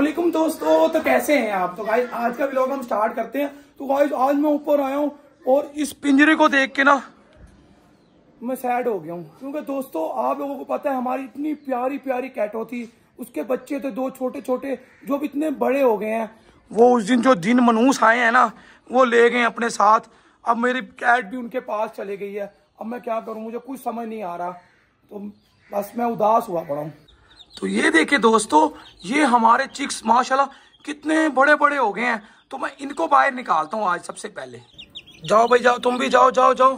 वालेकुम दोस्तों, तो कैसे हैं आप। तो गाइस आज का व्लॉग हम स्टार्ट करते हैं। तो गाइस आज मैं ऊपर आया हूँ और इस पिंजरे को देख के ना मैं सैड हो गया हूँ, क्योंकि दोस्तों आप लोगों को पता है हमारी इतनी प्यारी प्यारी कैटो थी, उसके बच्चे थे दो छोटे छोटे जो अब इतने बड़े हो गए हैं। वो उस दिन जो दिन मनूस आए हैं ना वो ले गए अपने साथ। अब मेरी कैट भी उनके पास चली गई है। अब मैं क्या करूँ, मुझे कुछ समझ नहीं आ रहा, तो बस मैं उदास हुआ पड़ा हूँ। तो ये देखिए दोस्तों, ये हमारे चिक्स माशाल्लाह कितने बड़े बड़े हो गए हैं। तो मैं इनको बाहर निकालता हूँ आज सबसे पहले। जाओ भाई जाओ, तुम भी जाओ जाओ जाओ।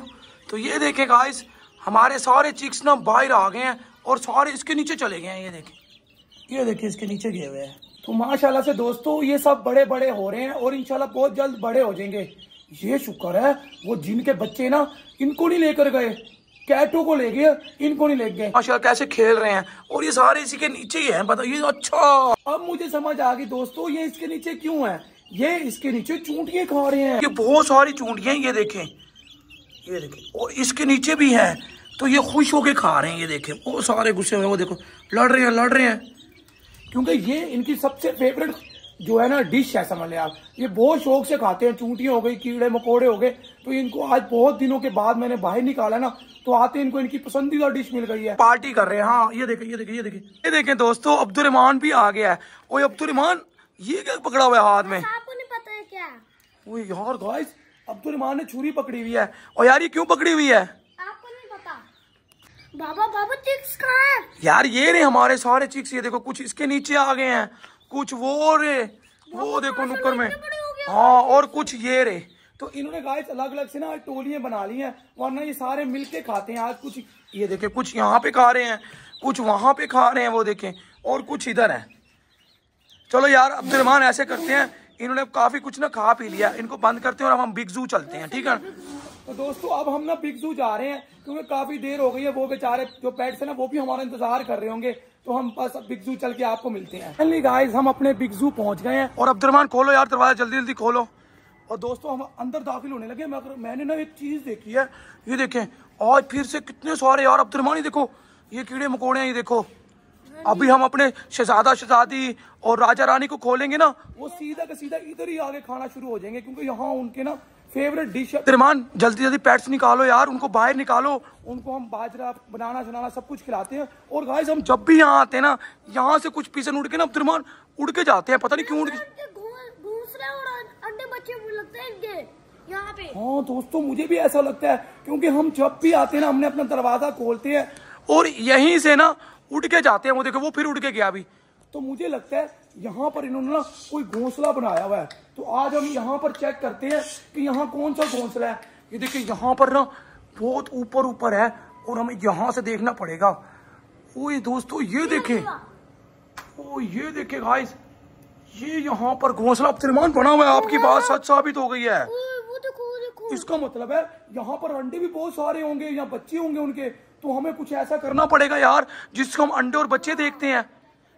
तो ये देखें गाइस, हमारे सारे चिक्स ना बाहर आ गए हैं और सारे इसके नीचे चले गए हैं। ये देखें इसके नीचे गए हुए हैं। तो माशाल्लाह से दोस्तों ये सब बड़े बड़े हो रहे हैं और इंशाल्लाह बहुत जल्द बड़े हो जाएंगे। ये शुक्र है वो जिनके बच्चे ना इनको नहीं लेकर गए, कैटों को ले गए, इनको नहीं ले गए। माशाल्लाह कैसे खेल रहे हैं और ये सारे इसी के नीचे ही हैं। बताइए। अच्छा अब मुझे समझ आ गई दोस्तों ये इसके नीचे क्यों है। ये इसके नीचे चूंटियां खा रहे हैं, ये बहुत सारी चूंटियां। ये देखें और इसके नीचे भी हैं। तो ये खुश होके खा रहे हैं। ये देखें बहुत सारे गुस्से हुए, वो देखो लड़ रहे हैं क्योंकि ये इनकी सबसे फेवरेट जो है ना डिश है, समझ लें आप। ये बहुत शौक से खाते हैं। चूंटियां हो गई, कीड़े मकोड़े हो गए। तो इनको आज बहुत दिनों के बाद मैंने बाहर निकाला ना, तो आते इनको इनकी पसंदीदा डिश मिल गई है। पार्टी कर रहे हैं। हाँ ये देखें दोस्तों, अब्दुल रहमान भी आ गया है। ओए अब्दुल रहमान, ये क्या पकड़ा हुआ है हाथ में? आपको नहीं पता है क्या? वो यार गाइस, अब्दुल रहमान ने छुरी पकड़ी हुई है। और यार ये क्यों पकड़ी हुई है आपको नहीं पता? बाबा चिक्स कहाँ है यार? ये रहे हमारे सारे चिक्स। ये देखो कुछ इसके नीचे आ गए हैं, कुछ वो रे वो देखो नुक्कर में, हाँ, और कुछ ये रे। तो इन्होंने गाइस अलग अलग से ना टोलियां बना ली हैं, वरना ये सारे मिलके खाते हैं। आज कुछ ये देखे कुछ यहाँ पे खा रहे हैं, कुछ वहां पे खा रहे हैं, वो देखें, और कुछ इधर है। चलो यार अब्दुल रहमान ऐसे करते हैं, इन्होंने काफी कुछ ना खा पी लिया, इनको बंद करते हैं और हम बिगजू चलते हैं, ठीक है। तो दोस्तों अब हम ना बिगजू जा रहे हैं क्योंकि काफी देर हो गई है। वो बेचारे जो पेट्स है ना वो भी हमारा इंतजार कर रहे होंगे। तो हम बस अब बिगजू चल के आपको मिलते हैं। फाइनली गाइस हम अपने बिगजू पहुंच गए हैं। और अब्दुल रहमान खोलो यार दरवाजा, जल्दी खोलो। और दोस्तों हम अंदर दाखिल होने लगे, मगर मैंने ना एक चीज देखी है। ये देखें आज फिर से कितने सारे यार अब्दुल रहमान, देखो ये कीड़े मकोड़े हैं। ये देखो अभी हम अपने शहजादा शहजादी और राजा रानी को खोलेंगे ना, वो सीधा का सीधा इधर ही आगे खाना शुरू हो जाएंगे क्योंकि यहाँ उनके ना फेवरेट डिश है। तिरमान जल्दी पेट्स निकालो यार, उनको बाहर निकालो। उनको हम बाजरा बनाना शनाना सब कुछ खिलाते हैं। और गाइस हम जब भी यहाँ आते हैं ना, यहाँ से कुछ पीसन उड़ के ना तिरमान उड़ के जाते हैं, पता नहीं क्यों उड़ के। हाँ दोस्तों मुझे भी ऐसा लगता है क्योंकि हम जब भी आते हैं ना हमने अपना दरवाजा खोलते हैं और यहीं से ना उड़ के जाते हैं। वो देखो वो फिर उड़ के गया अभी। तो मुझे लगता है यहाँ पर इन्होंने ना कोई घोंसला बनाया हुआ है। तो आज हम यहाँ पर चेक करते हैं कि यहाँ कौन सा घोंसला है। ये देखिए यहाँ पर ना बहुत ऊपर है और हमें यहाँ से देखना पड़ेगा। ओए दोस्तों ये देखे, ओ ये देखे गाइस, ये यहाँ पर घोंसला अब्दुलमान बना हुआ है। आपकी बात सच साबित हो गई है। इसका मतलब है यहाँ पर अंडे भी बहुत सारे होंगे या बच्चे होंगे उनके। तो हमें कुछ ऐसा करना पड़ेगा यार जिसको हम अंडे और बच्चे देखते हैं।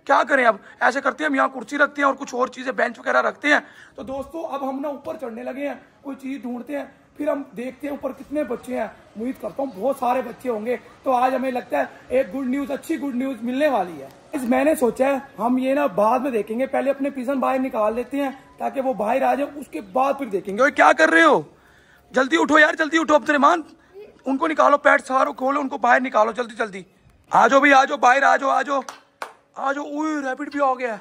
क्या करें, अब ऐसे करते हैं हम यहाँ कुर्सी रखते हैं और कुछ और चीजें बेंच वगैरह रखते हैं। तो दोस्तों अब हम ना ऊपर चढ़ने लगे हैं, कोई चीज ढूंढते हैं, फिर हम देखते हैं ऊपर कितने बच्चे हैं। उम्मीद करता हूँ बहुत सारे बच्चे होंगे। तो आज हमें लगता है एक अच्छी गुड न्यूज मिलने वाली है। इस मैंने सोचा है हम ये ना बाद में देखेंगे, पहले अपने पिजन बाहर निकाल लेते हैं ताकि वो बाहर आ जाए, उसके बाद फिर देखेंगे। क्या कर रहे हो, जल्दी उठो यार, जल्दी उठो। अब्दुल रहमान उनको निकालो, पैट सारो खोलो, उनको बाहर निकालो जल्दी। आ जाओ बाहर, आ जाओ। ओए रैबिट भी आ गया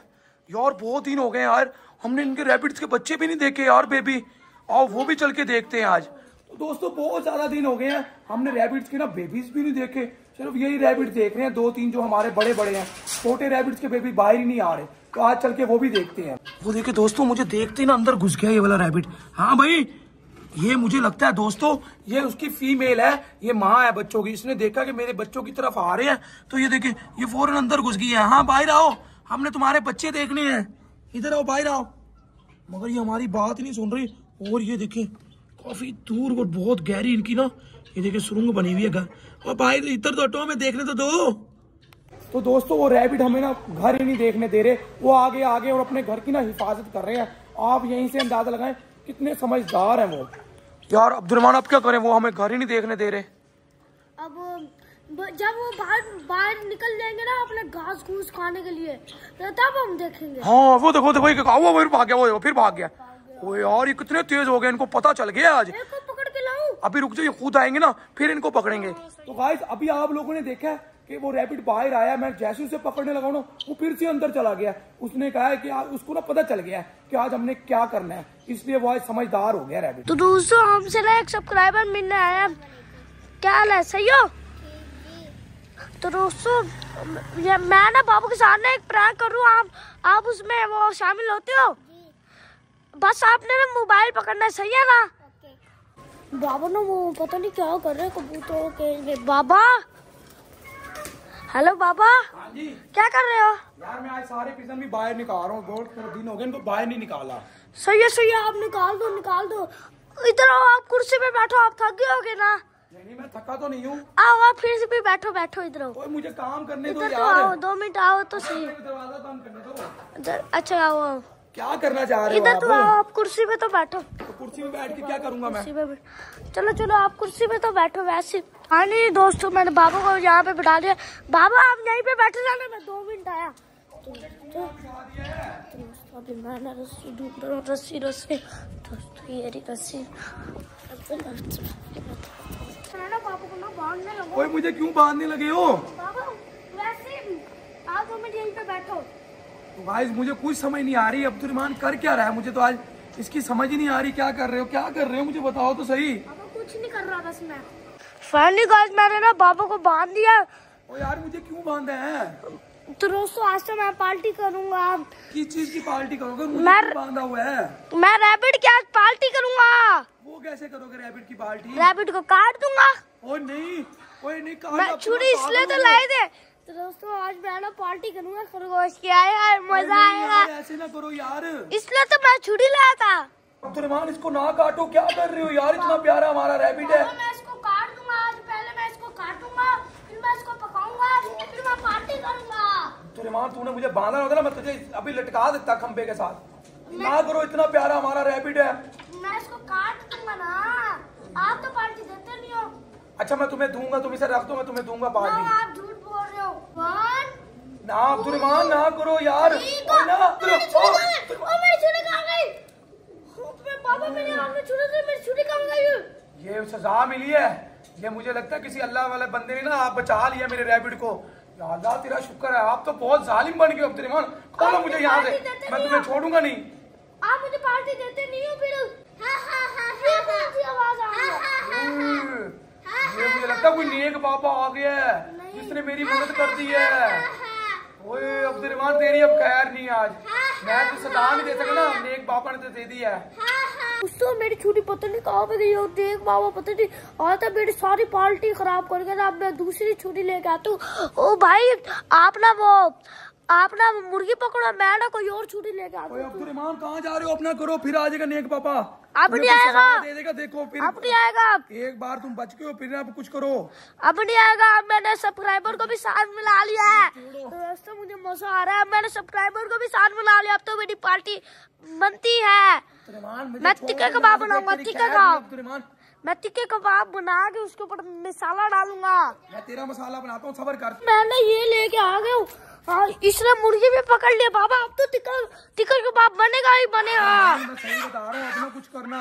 यार, बहुत दिन हो गए यार हमने इनके रैबिट्स के बच्चे भी नहीं देखे यार। बेबी आओ, वो भी चल के देखते हैं आज। तो दोस्तों बहुत ज्यादा दिन हो गए हैं हमने रैबिट्स के ना बेबीज भी नहीं देखे। सिर्फ यही रैबिट देख रहे हैं, दो तीन जो हमारे बड़े बड़े हैं। छोटे रैबिट्स के बेबी बाहर ही नहीं आ रहे, तो आज चल के वो भी देखते हैं। वो देखे दोस्तों, मुझे देखते ना अंदर घुस गया ये वाला रैबिट। हाँ भाई ये मुझे लगता है दोस्तों ये उसकी फीमेल है, ये माँ है बच्चों की। इसने देखा कि मेरे बच्चों की तरफ आ रहे हैं तो ये देखिए ये फौरन अंदर घुस गई है। हाँ बाहर आओ, हमने तुम्हारे बच्चे देखने हैं, इधर आओ, बाहर आओ। मगर ये हमारी बात नहीं सुन रही। और ये देखिए काफी दूर और बहुत गहरी इनकी ना ये देखिए सुरंग बनी हुई है घर। और बाहर इधर तो हटो, हमें देखने तो दो। तो दोस्तों वो रैबिट हमें ना घर ही नहीं देखने दे रहे, वो आगे और अपने घर की ना हिफाजत कर रहे हैं। आप यहीं से अंदाजा लगाए कितने समझदार हैं वो। यार अब्दुल रहमान अब क्या करें, वो हमें घर ही नहीं देखने दे रहे। अब जब वो बाहर निकल जाएंगे ना अपने घास घूस खाने के लिए तब हम देखेंगे। हाँ वो देखो देखो फिर भाग गया। ओ यार ये कितने तेज हो गए, इनको पता चल गया आज। इनको पकड़ के लाऊं? अभी रुक जाओ, ये खुद आएंगे ना फिर इनको पकड़ेंगे। तो गाइस अभी आप लोगों ने देखा कि वो रैबिट बाहर आया, मैं जैसे उसे पकड़ने लगा ना वो फिर से अंदर चला गया। उसने कहा है कि उसको ना पता चल गया कि आज हमने क्या करना है, इसलिए वो आज समझदार हो गया रैबिट। तो दोस्तों हमसे ना एक सब्सक्राइबर मिलने आया, क्या हाल है, सही हो? तो दोस्तों मैं ना बाबू के साथ ना एक प्रैंक कर रहा हूं, आप उसमें वो शामिल होते हो? बस आपने ना मोबाइल पकड़ना है, सही है ना? बाबा ना वो पता नहीं क्या कर रहे कबूतरों के। बाबा हेलो बाबा, क्या कर रहे हो? यार मैं आज सारे पिजन भी बाहर निकाल रहा हूँ, बहुत दिन हो गए इनको बाहर नहीं निकाला। सही है आप निकाल दो निकाल दो। इधर आओ, आप कुर्सी पे बैठो, आप थक गए होगे ना? नहीं मैं थका तो नहीं हूँ। आओ आप फिर से भी बैठो बैठो, इधर आओ। मुझे काम करने दो यार। तो आओ 2 मिनट आओ तो सही। दरवाजा बंद करने दो। अच्छा आओ आओ। क्या करना चाह रहे हो? इधर तो आओ, आप कुर्सी पे तो बैठो। तो कुर्सी पे बैठ के क्या करूंगा मैं? चलो चलो आप कुर्सी पे तो बैठो वैसे। हाँ नहीं दोस्तों मैंने बाबा को यहाँ पे बिठा दिया। बाबा आप यहीं पे बैठे जाना, मैं 2 मिनट आया। रस्सी रस्सी दोस्तों ये रस्सी ओए मुझे क्यों बांधने लगे हो? बाबा वैसे आप 2 मिनट यहीं पे बैठो। तो गाइस मुझे कुछ समझ नहीं आ रही अब्दुल रहमान कर क्या रहा है, मुझे तो आज इसकी समझ ही नहीं आ रही। क्या कर रहे हो मुझे बताओ तो सही। बाबा कुछ नहीं कर रहा बस मैं। फाइनली गाइस मैंने ना बाबा को बांध दिया। ओ यार मुझे क्यों बांधा है? तो दोस्तों आज तो मैं पार्टी करूंगा। किस चीज की पार्टी करोगे? मुझे बांधा हुआ है। मैं रैबिट की आज पार्टी करूंगा। वो कैसे करोगे रैबिट की पार्टी? रैबिट को काट दूंगा। ओ नहीं मैं छुरी इसलिए तो लाए थे। तो दोस्तों आज मैं ना पार्टी करूंगा खरगोश की, यार मजा आएगा। ऐसे ना करो यार, इसलिए तो मैं छुरी लाया था। अब्दुल रहमान इसको ना काटो, क्या कर रहे हो यार, इतना प्यारा हमारा रैबिट है। मैं इसको काट दूंगा आज, पहले मैं इसको काटूंगा फिर मैं इसको पकाऊंगा फिर मैं पार्टी करूंगा। अब्दुल रहमान तूने मुझे बांधा होता ना मैं तुझे अभी लटका देता खंबे के साथ। ना करो, इतना प्यारा हमारा रैबिट है। मैं इसको काट दूंगा ना, आप तो पार्टी देते नहीं हो। अच्छा मैं तुम्हें दूंगा, तुम इसे रख दो, मैं तुम्हें दूंगा पार्टी। आप झूठ बोल रहे हो। ना अब्दुल रहमान ना करो यार। ये सजा मिली है, ये मुझे लगता है किसी अल्लाह वाले बंदे ने ना आप बचा लिया मेरे रैबिट को। या अल्लाह तेरा शुक्र है, आप तो बहुत जालिम बन गए अब्दुल रहमान। कौन मुझे यहाँ से, मैं तुम्हें छोड़ूंगा नहीं। आप मुझे पार्टी देते नहीं हो फिर। ये मुझे लगता है कोई नेक बाबा आ गया है जिसने मेरी मदद कर दी है। ओए अब्दुल रहमान तेरी अब खैर नहीं आज। मैं तो सदा नहीं दे सका ना, नेक बाबा ने तो दे दिया है। उसको मेरी छुट्टी पता नहीं कहाँ पे गई, और नेक बाबा पता नहीं आता मेरी सारी पार्टी खराब कर गया। अब मैं दूसरी छुट्टी लेके आता हूँ। ओ भाई आप ना मुर्गी पकड़ो, मैं ना कोई और छुट्टी लेके आता हूँ। अब्दुल रहमान कहाँ जा रहे हो, अपना करो फिर आ जाएगा नेक पापा। अब नहीं आएगा, दे देगा, देखो फिर अब नहीं आएगा। एक बार तुम बच गए हो, फिर आप कुछ करो, अब नहीं आएगा। अब मैंने सब्सक्राइबर को भी साथ मिला लिया है। तो दोस्तों मुझे मजा आ रहा है, मैंने सब्सक्राइबर को भी साथ मिला लिया। अब तो मेरी पार्टी बनती है। मैं टिक्के कबाब बनाऊंगा, मैं टिक्के कबाब बना के उसके ऊपर मसाला डालूंगा। मैं तेरा मसाला बनाता हूँ, सबर कर। मैंने ये लेके आ गया हूँ, इसने मुर्गी भी पकड़ लिया। बाबा अब तो टिक्कर कबाब बनेगा ही बनेगा। मैं सही बता रहा हूँ, अपना कुछ करना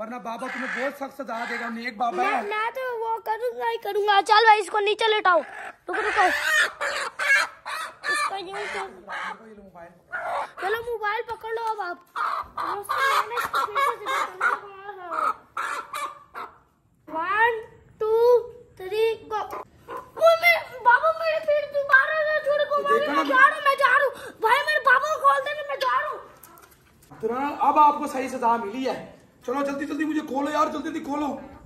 वरना बाबा तुम्हें बहुत सख्त सजा देगा। नेक बाबा है। मैं तो वो करूँगा ही करूँगा। चल भाई इसको नीचे लेटाओ, रुको इसको यूं करो। चलो मोबाइल पकड़ लो अब आप। 1 2 3 गो। बाबा मेरे फिर दोबारा ना छोड़ को, मैं जा रहा हूं भाई, मेरे बाबा को खोल देना, मैं जा रहा हूं। अब आपको सही सजा मिली है, चलो जल्दी जल्दी मुझे खोलो यार, जल्दी जल्दी खोलो।